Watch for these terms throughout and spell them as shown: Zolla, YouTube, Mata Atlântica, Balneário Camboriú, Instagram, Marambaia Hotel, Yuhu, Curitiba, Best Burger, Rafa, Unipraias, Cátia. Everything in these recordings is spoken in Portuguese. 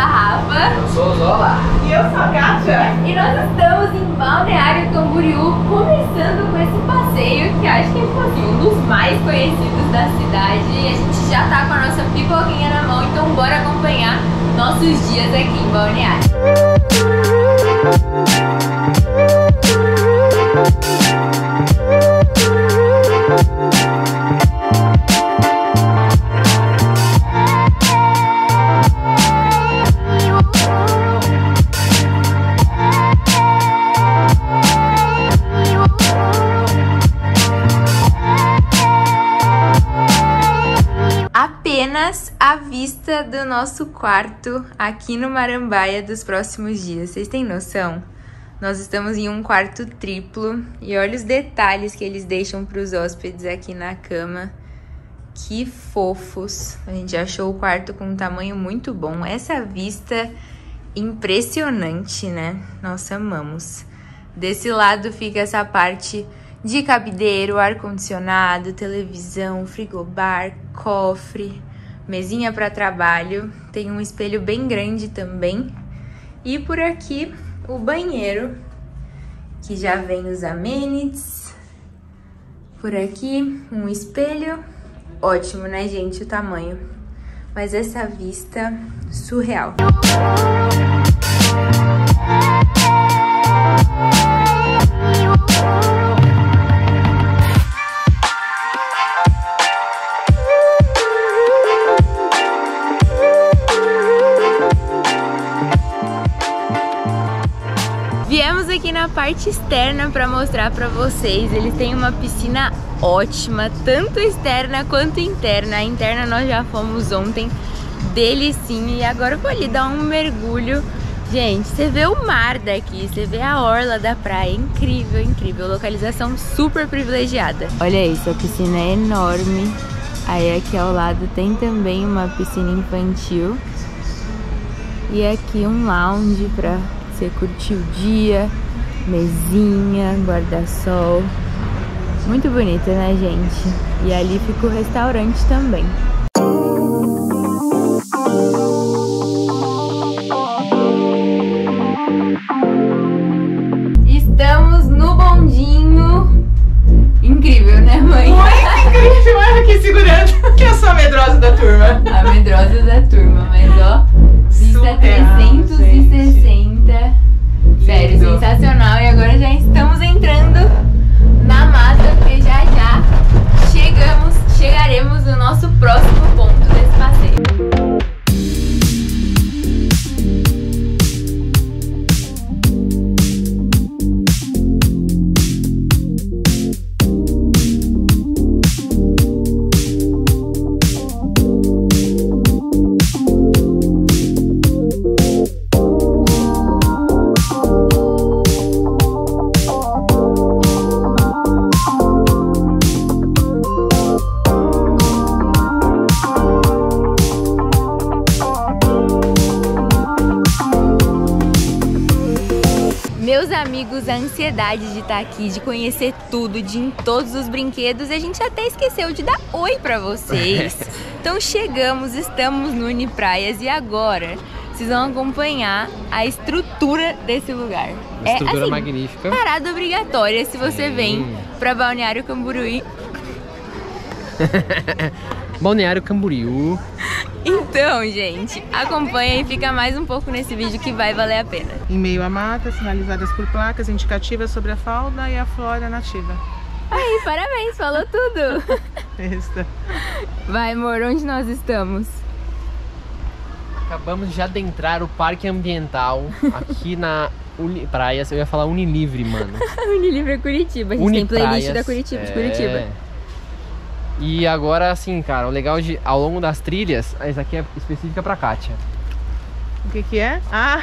sou a Rafa. Eu sou o Zola. E eu sou a Cátia. E nós estamos em Balneário Camboriú, começando com esse passeio que acho que é um dos mais conhecidos da cidade. A gente já tá com a nossa pipoquinha na mão, então bora acompanhar nossos dias aqui em Balneário. Apenas a vista do nosso quarto aqui no Marambaia dos próximos dias. Vocês têm noção? Nós estamos em um quarto triplo e olha os detalhes que eles deixam para os hóspedes aqui na cama. Que fofos! A gente achou o quarto com um tamanho muito bom. Essa vista impressionante, né? Nós amamos. Desse lado fica essa parte de cabideiro, ar-condicionado, televisão, frigobar, cofre, mesinha para trabalho. Tem um espelho bem grande também. E por aqui o banheiro, que já vem os amenities. Por aqui um espelho. Ótimo, né, gente, o tamanho. Mas essa vista surreal. Viemos aqui na parte externa para mostrar para vocês. Ele tem uma piscina ótima, tanto externa quanto interna. A interna nós já fomos ontem, delicinha, e agora eu vou ali dar um mergulho. Gente, você vê o mar daqui, você vê a orla da praia, incrível, incrível. Localização super privilegiada. Olha isso, a piscina é enorme. Aí aqui ao lado tem também uma piscina infantil. E aqui um lounge para você curtir o dia, mesinha, guarda-sol. Muito bonita, né, gente? E ali fica o restaurante também. Estamos no bondinho. Incrível, né, mãe? Muito incrível, olha que segurança. Que eu sou a medrosa da turma. A medrosa da turma, mas ó, vista 360. Sério, sensacional. E agora já estamos entrando na mata, porque já chegaremos no nosso próximo ponto desse passeio. Amigos, a ansiedade de estar aqui, de conhecer tudo, de ir em todos os brinquedos, a gente até esqueceu de dar oi pra vocês. Então chegamos, estamos no Unipraias e agora vocês vão acompanhar a estrutura desse lugar. Uma estrutura assim, magnífica. Parada obrigatória se você vem pra Balneário Camboriú. Balneário Camboriú. Então, gente, acompanha e fica mais um pouco nesse vídeo que vai valer a pena. Em meio à mata, sinalizadas por placas indicativas sobre a fauna e a flora nativa. Aí, parabéns, falou tudo! Esta. Vai, amor, onde nós estamos? Acabamos de adentrar o Parque Ambiental aqui na Unipraias. Eu ia falar Unilivre, mano. Unilivre é Curitiba, a gente tem playlist da Curitiba, de Curitiba. E agora, assim, cara, o legal de, ao longo das trilhas, essa aqui é específica pra Kátia. O que é? Ah!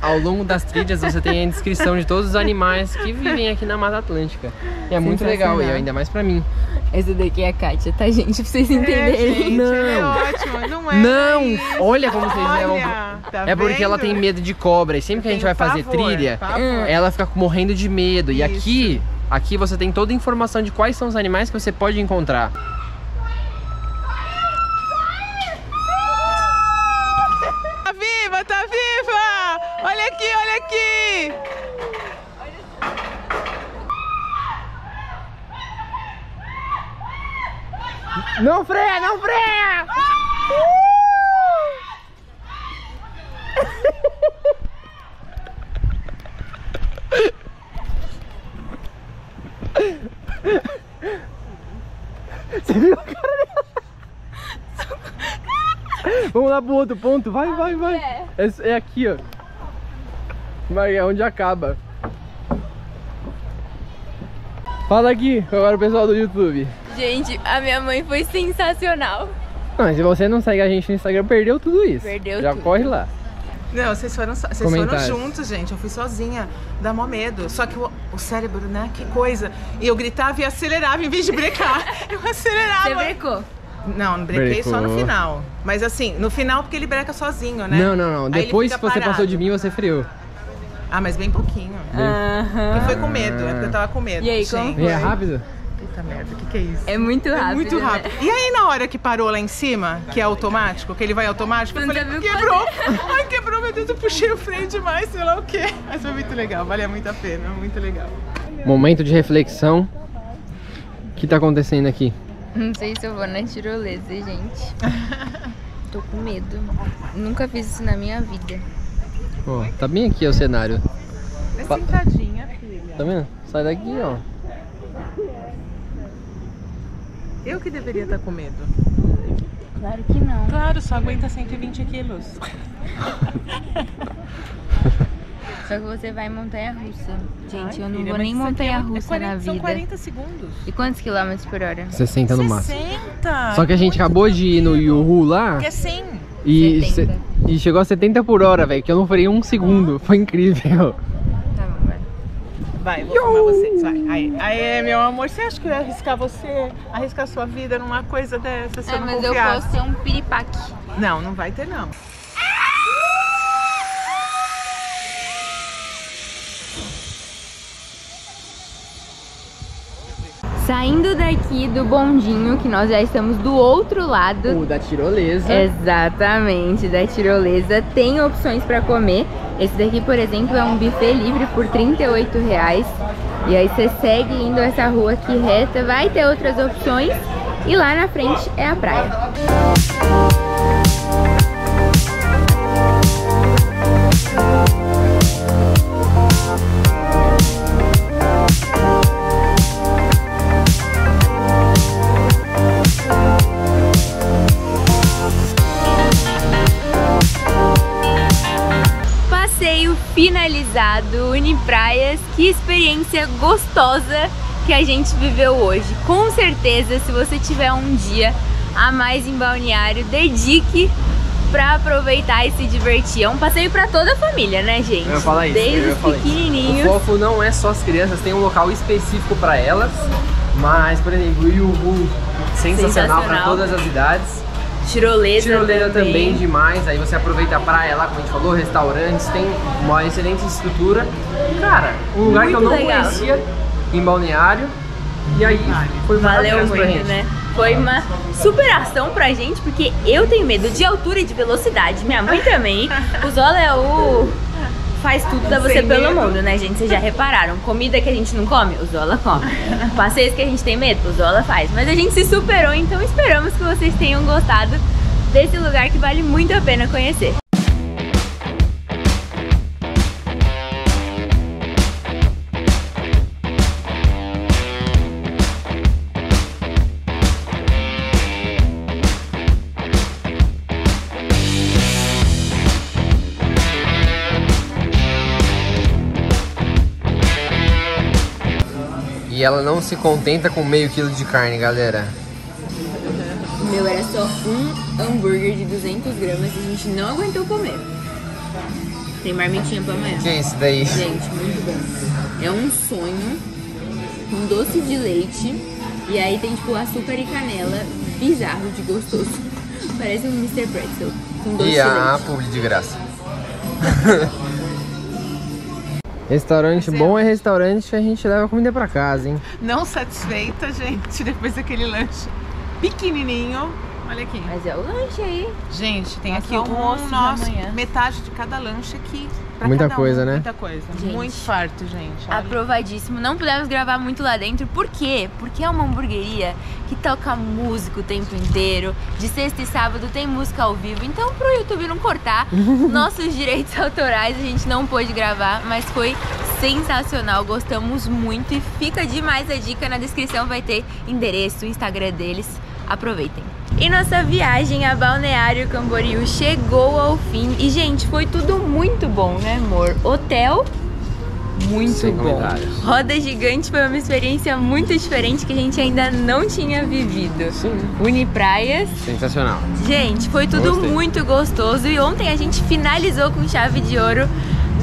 Ao longo das trilhas você tem a descrição de todos os animais que vivem aqui na Mata Atlântica. E é muito legal, e ainda mais pra mim. Essa daqui é a Kátia, tá, gente? Pra vocês entenderem. Gente, não! É ótimo, não é? Não! Mas... olha como vocês levam. Tá é porque vendo? Ela tem medo de cobra. E sempre que a gente vai fazer trilha, ela fica morrendo de medo. Isso. E aqui você tem toda a informação de quais são os animais que você pode encontrar. Tá Não freia, não freia! Você viu a cara dela? Vamos lá pro outro ponto, vai, vai, vai. É aqui, ó. Vai, é onde acaba. Fala aqui, agora o pessoal do YouTube. Gente, a minha mãe foi sensacional. Não, se você não segue a gente no Instagram, perdeu tudo isso. Perdeu já tudo. Já corre lá. Não, vocês foram juntos, gente. Eu fui sozinha, dá mó medo. Só que o cérebro, né? Que coisa. E eu gritava e acelerava em vez de brecar. Eu acelerava. Você brecou? Não, brequei só no final. Mas assim, no final porque ele breca sozinho, né? Não, não, não. Depois que você passou de mim, você freou. Ah, mas bem pouquinho. Uhum. E foi com medo, é porque eu tava com medo. E aí, gente, e é rápido? Puta merda, o que é isso? É muito rápido. É muito rápido. Né? E aí, na hora que parou lá em cima, que é automático, que ele vai automático, eu falei, quebrou! Ai, quebrou, meu Deus, eu puxei o freio demais, sei lá o quê. Mas foi muito legal, valeu muito a pena, muito legal. Momento de reflexão. O que tá acontecendo aqui? Não sei se eu vou na tirolesa, gente. Tô com medo. Nunca fiz isso na minha vida. Ó, tá bem aqui ó, o cenário. É sentadinha, filha. Tá vendo? Sai daqui, ó. Eu que deveria estar com medo. Claro que não. Claro, só aguenta 120 quilos. Só que você vai em montanha-russa. Gente, ai, eu não vou nem montanha-russa na vida. São 40 segundos. E quantos quilômetros por hora? 60 no máximo. 60! Só que a gente acabou de ir no Yuhu lá. Que é 100. E chegou a 70 por hora, velho, que eu não furei um segundo. Foi incrível. Vai, vou filmar vocês, vai. Aí, meu amor, você acha que eu ia arriscar você? Arriscar sua vida numa coisa dessa, se eu não confiasse? Mas eu posso ter um piripaque. Não, não vai ter, não. Saindo daqui do bondinho, que nós já estamos do outro lado. Da tirolesa. Exatamente, da tirolesa. Tem opções pra comer. Esse daqui, por exemplo, é um buffet livre por R$38. E aí você segue indo essa rua aqui reta, vai ter outras opções. E lá na frente é a praia. Finalizado, Unipraias, que experiência gostosa que a gente viveu hoje. Com certeza, se você tiver um dia a mais em Balneário, dedique pra aproveitar e se divertir. É um passeio pra toda a família, né, gente? Eu ia falar isso. Desde os pequenininhos. O foco não é só as crianças, tem um local específico pra elas, mas, por exemplo, o Yuhu, sensacional pra todas as idades. Tirolesa também demais, aí você aproveita a praia lá, como a gente falou, restaurantes, tem uma excelente estrutura. Cara, um lugar que eu não conhecia em Balneário, e aí foi valeu muito, né? Foi uma superação pra gente, porque eu tenho medo de altura e de velocidade, minha mãe também. O Zola é o... faz tudo da você pelo mundo, né, gente? Vocês já repararam, comida que a gente não come, o Zola come. Passeios que a gente tem medo, o Zola faz. Mas a gente se superou, então esperamos que vocês tenham gostado desse lugar que vale muito a pena conhecer. E ela não se contenta com meio quilo de carne, galera. O meu era só um hambúrguer de 200 gramas e a gente não aguentou comer. Tem marmitinha pra amanhã. Que é isso daí? Gente, muito bom. É um sonho, um doce de leite e aí tem tipo açúcar e canela, bizarro de gostoso. Parece um Mr. Pretzel com doce de leite. E a publi de graça. Restaurante bom é restaurante que a gente leva comida pra casa, hein? Não satisfeita, gente, depois daquele lanche pequenininho, Olha aqui. Mas é o lanche aí. Gente, tem nossa, aqui um nosso, metade de cada lanche aqui. Pra muita coisa, né? Muita coisa. Gente, muito farto, gente. Olha. Aprovadíssimo. Não pudemos gravar muito lá dentro. Por quê? Porque é uma hamburgueria que toca música o tempo inteiro. De sexta e sábado tem música ao vivo. Então, pro YouTube não cortar nossos direitos autorais, a gente não pôde gravar, mas foi sensacional. Gostamos muito e fica demais a dica. Na descrição vai ter endereço, o Instagram deles. Aproveitem. E nossa viagem a Balneário Camboriú chegou ao fim. E, gente, foi tudo muito bom, né, amor? Hotel, muito bom. Roda gigante foi uma experiência muito diferente que a gente ainda não tinha vivido. Sim. Unipraias. Sensacional. Gente, foi tudo muito gostoso. E ontem a gente finalizou com chave de ouro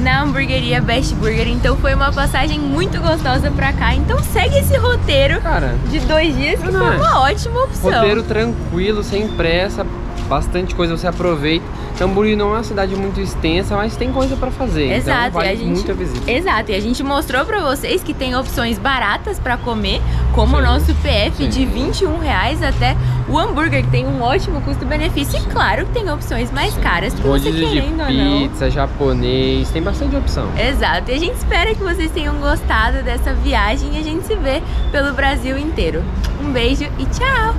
na hamburgueria Best Burger, então foi uma passagem muito gostosa pra cá. Então segue esse roteiro, cara, de 2 dias, que foi uma ótima opção. Roteiro tranquilo, sem pressa, bastante coisa, você aproveita. Camboriú não é uma cidade muito extensa, mas tem coisa pra fazer. Exato, então vale muita visita. Exato, e a gente mostrou pra vocês que tem opções baratas pra comer, como o nosso PF de R$21 até o hambúrguer, que tem um ótimo custo-benefício. E claro que tem opções mais caras, que você querendo ou não. Pizza, japonês, tem bastante opção. Exato, e a gente espera que vocês tenham gostado dessa viagem e a gente se vê pelo Brasil inteiro. Um beijo e tchau!